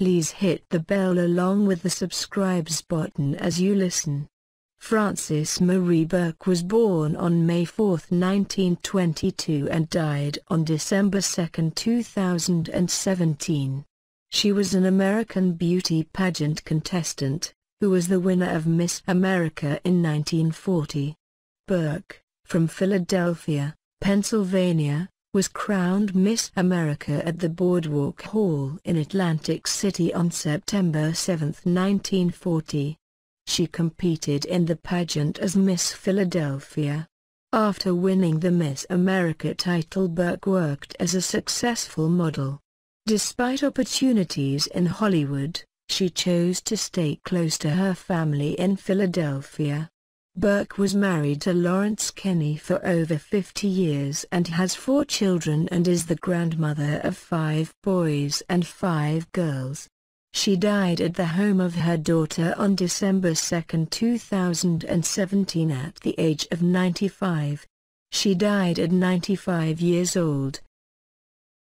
please hit the bell along with the subscribes button as you listen. Frances Marie Burke was born on May 4, 1922 and died on December 2, 2017. She was an American beauty pageant contestant, who was the winner of Miss America in 1940. Burke, from Philadelphia, Pennsylvania, was crowned Miss America at the Boardwalk Hall in Atlantic City on September 7, 1940. She competed in the pageant as Miss Philadelphia. After winning the Miss America title, Burke worked as a successful model. Despite opportunities in Hollywood, she chose to stay close to her family in Philadelphia. Burke was married to Lawrence Kenney for over 50 years and has 4 children and is the grandmother of 5 boys and 5 girls. She died at the home of her daughter on December 2, 2017 at the age of 95. She died at 95 years old,